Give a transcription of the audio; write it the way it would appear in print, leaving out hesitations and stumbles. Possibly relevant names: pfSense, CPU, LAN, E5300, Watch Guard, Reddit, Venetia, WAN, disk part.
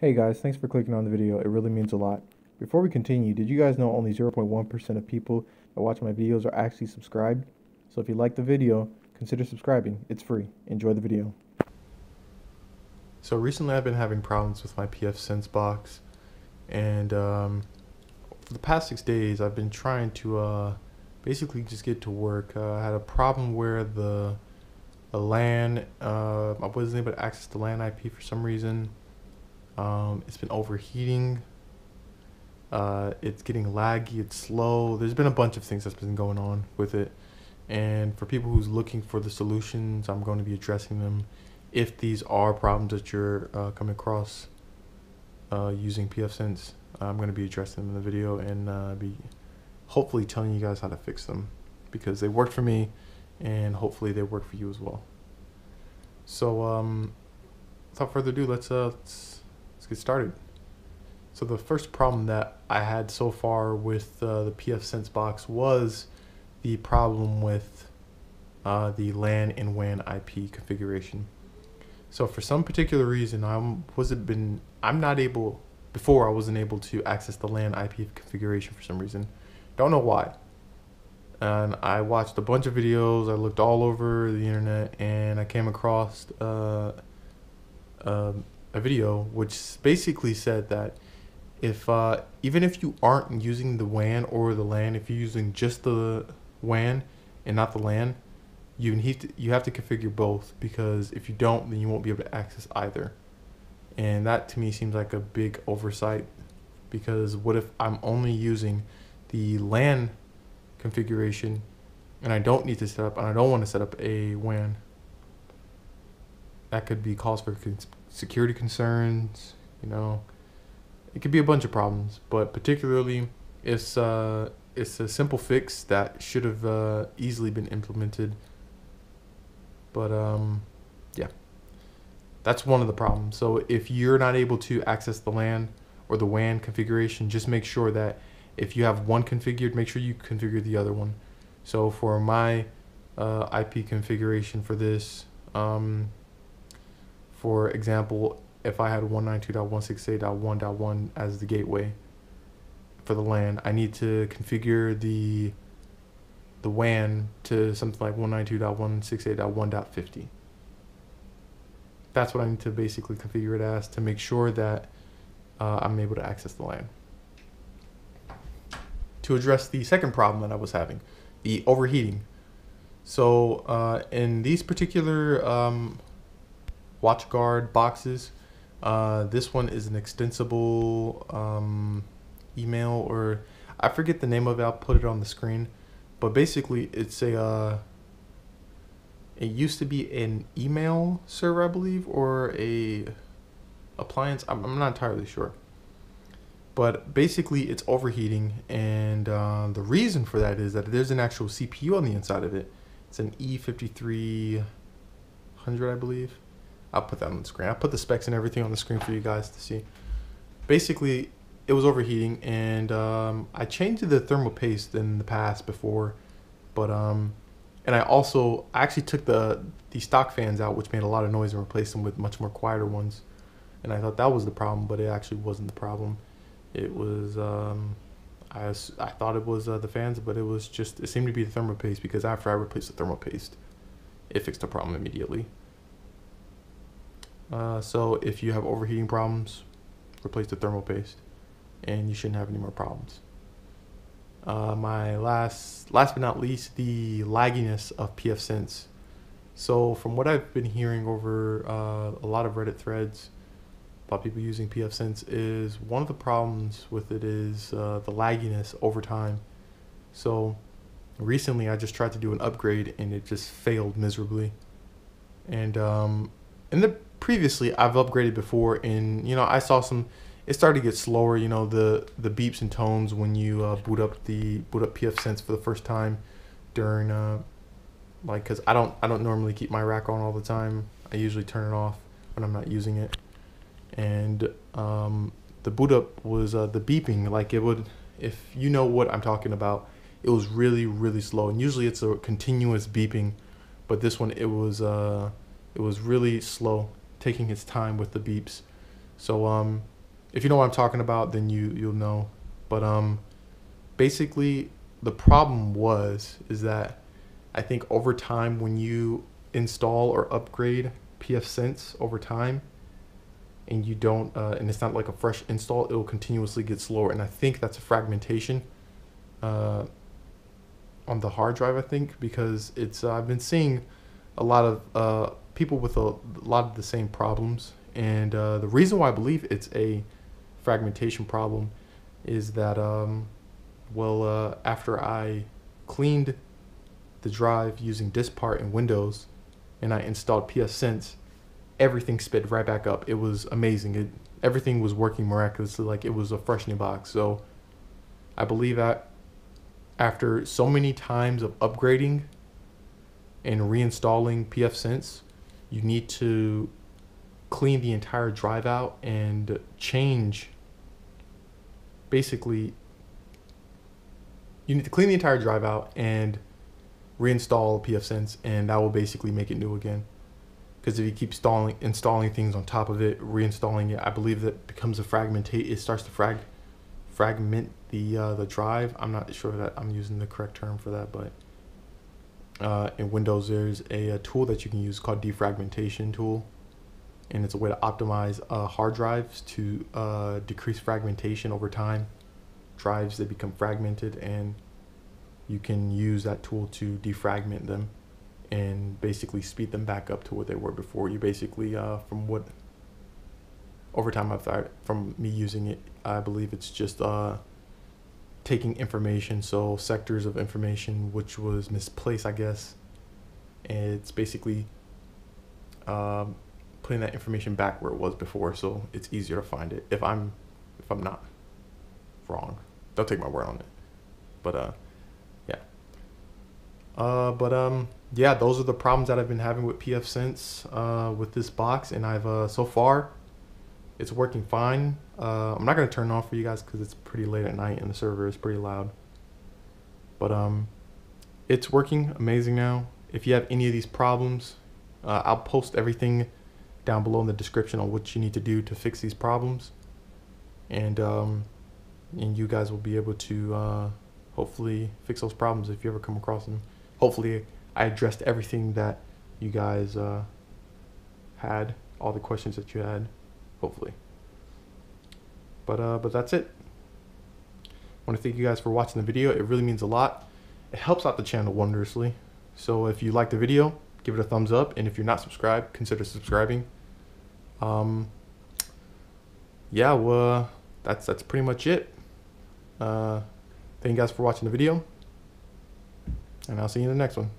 Hey guys, thanks for clicking on the video. It really means a lot. Before we continue, did you guys know only 0.1% of people that watch my videos are actually subscribed? So if you like the video, consider subscribing. It's free. Enjoy the video. So recently I've been having problems with my pfSense box, and for the past 6 days I've been trying to basically just get to work. I had a problem where the LAN, I wasn't able to access the LAN IP for some reason. It's been overheating, it's getting laggy, it's slow. There's been a bunch of things that's been going on with it, and for people who's looking for the solutions, I'm going to be addressing them if these are problems that you're coming across using pfSense. I'm going to be addressing them in the video and be hopefully telling you guys how to fix them, because they worked for me and hopefully they work for you as well. So without further ado, let's get started. So the first problem that I had so far with the pfSense box was the problem with the LAN and WAN IP configuration. So for some particular reason, I wasn't able to access the LAN IP configuration for some reason. Don't know why. And I watched a bunch of videos, I looked all over the internet, and I came across a video which basically said that if even if you aren't using the WAN or the LAN, if you're using just the WAN and not the LAN, you have to configure both, because if you don't, then you won't be able to access either. And that to me seems like a big oversight, because what if I'm only using the LAN configuration and I don't need to set up, and I don't want to set up a WAN? That could be cause for security concerns, you know. It could be a bunch of problems, but particularly it's a simple fix that should have easily been implemented. But yeah, that's one of the problems. So if you're not able to access the LAN or the WAN configuration, just make sure that if you have one configured, make sure you configure the other one. So for my IP configuration for this, for example, if I had 192.168.1.1 as the gateway for the LAN, I need to configure the WAN to something like 192.168.1.50. That's what I need to basically configure it as to make sure that I'm able to access the LAN. To address the second problem that I was having, the overheating. So in these particular Watch Guard boxes, this one is an extensible email, or I forget the name of it, I'll put it on the screen, but basically it's a it used to be an email server, I believe, or a appliance, I'm not entirely sure, but basically it's overheating, and the reason for that is that there's an actual CPU on the inside of it. It's an E5300, I believe. I'll put that on the screen. I'll put the specs and everything on the screen for you guys to see. Basically, it was overheating, and I changed the thermal paste in the past before, but and I actually took the stock fans out, which made a lot of noise, and replaced them with much more quieter ones. And I thought that was the problem, but it actually wasn't the problem. It was I thought it was the fans, but it seemed to be the thermal paste, because after I replaced the thermal paste, it fixed the problem immediately. So if you have overheating problems, replace the thermal paste, and you shouldn't have any more problems. My last but not least, the lagginess of pfSense. So from what I've been hearing over a lot of Reddit threads about people using pfSense, is one of the problems with it is the lagginess over time. So recently I just tried to do an upgrade and it just failed miserably. And previously I've upgraded before, and you know, I saw it started to get slower, you know, the beeps and tones when you boot up pfSense for the first time during like, because I don't normally keep my rack on all the time. I usually turn it off when I'm not using it. And the boot up was the beeping, like it would, if you know what I'm talking about, it was really, really slow, and usually it's a continuous beeping, but this one it was really slow, taking its time with the beeps. So if you know what I'm talking about, then you'll know. But basically the problem is that I think over time, when you install or upgrade pfSense over time, and you don't, and it's not like a fresh install, it'll continuously get slower. And I think that's a fragmentation on the hard drive, I think, because it's, I've been seeing a lot of people with a lot of the same problems. And the reason why I believe it's a fragmentation problem is that, well, after I cleaned the drive using disk part in Windows and I installed pfSense, everything sped right back up. It was amazing. Everything was working miraculously, like it was a fresh new box. So I believe that after so many times of upgrading and reinstalling pfSense, you need to clean the entire drive out and change. Basically, you need to clean the entire drive out and reinstall pfSense, and that will basically make it new again. Because if you keep installing things on top of it, reinstalling it, I believe that becomes a fragmentate. It starts to fragment the drive. I'm not sure that I'm using the correct term for that, but in Windows there's a tool that you can use called defragmentation tool, and it's a way to optimize hard drives to decrease fragmentation over time. Drives that become fragmented, and you can use that tool to defragment them and basically speed them back up to what they were before. You basically, from what over time I've thought from me using it, I believe it's just taking information, so sectors of information which was misplaced, I guess, and it's basically putting that information back where it was before, so it's easier to find it. If I'm not wrong, don't take my word on it, but yeah, those are the problems that I've been having with pfSense with this box, and I've so far it's working fine. I'm not gonna turn it off for you guys because it's pretty late at night and the server is pretty loud, but it's working amazing now. If you have any of these problems, I'll post everything down below in the description on what you need to do to fix these problems, and you guys will be able to hopefully fix those problems if you ever come across them. Hopefully I addressed everything that you guys had, all the questions that you had, hopefully. But that's it. I want to thank you guys for watching the video. It really means a lot. It helps out the channel wondrously. So if you like the video, give it a thumbs up. And if you're not subscribed, consider subscribing. Yeah, well, that's pretty much it. Thank you guys for watching the video. And I'll see you in the next one.